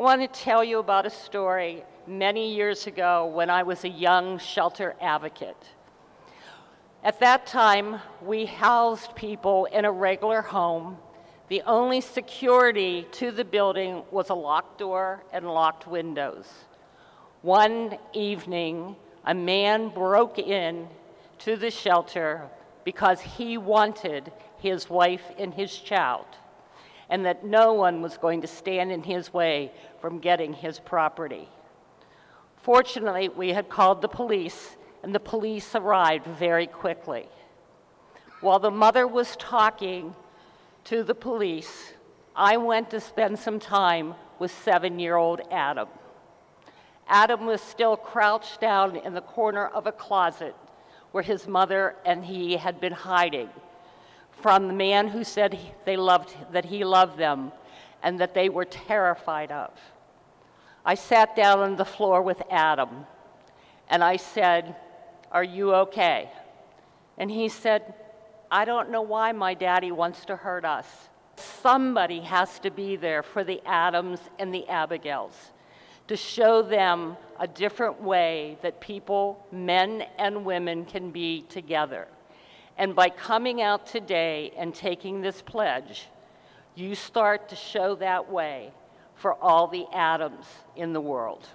I want to tell you about a story many years ago when I was a young shelter advocate. At that time, we housed people in a regular home. The only security to the building was a locked door and locked windows. One evening, a man broke in to the shelter because he wanted his wife and his child, and that no one was going to stand in his way from getting his property. Fortunately, we had called the police, and the police arrived very quickly. While the mother was talking to the police, I went to spend some time with 7-year-old Adam. Adam was still crouched down in the corner of a closet where his mother and he had been hiding from the man who said he loved them and that they were terrified of. I sat down on the floor with Adam and I said, "Are you okay?" And he said, "I don't know why my daddy wants to hurt us." Somebody has to be there for the Adams and the Abigails to show them a different way that people, men and women, can be together. And by coming out today and taking this pledge, you start to show that way for all the Adams in the world.